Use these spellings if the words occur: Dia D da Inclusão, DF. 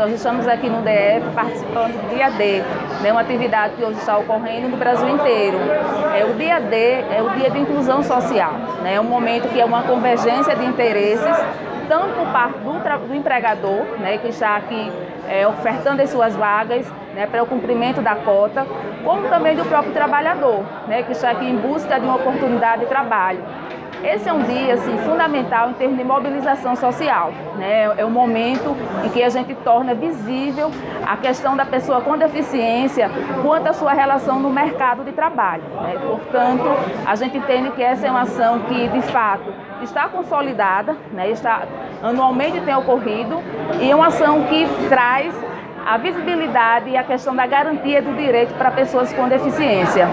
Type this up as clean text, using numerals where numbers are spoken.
Nós estamos aqui no DF participando do Dia D, né, uma atividade que hoje está ocorrendo no Brasil inteiro. O Dia D é o Dia de Inclusão Social, né, é um momento que é uma convergência de interesses, tanto por parte do empregador, né, que está aqui ofertando as suas vagas, né, para o cumprimento da cota, como também do próprio trabalhador, né, que está aqui em busca de uma oportunidade de trabalho. Esse é um dia assim, fundamental em termos de mobilização social, né? É um momento em que a gente torna visível a questão da pessoa com deficiência quanto à sua relação no mercado de trabalho, né? Portanto, a gente entende que essa é uma ação que, de fato, está consolidada, né? Anualmente tem ocorrido, e é uma ação que traz a visibilidade e a questão da garantia do direito para pessoas com deficiência.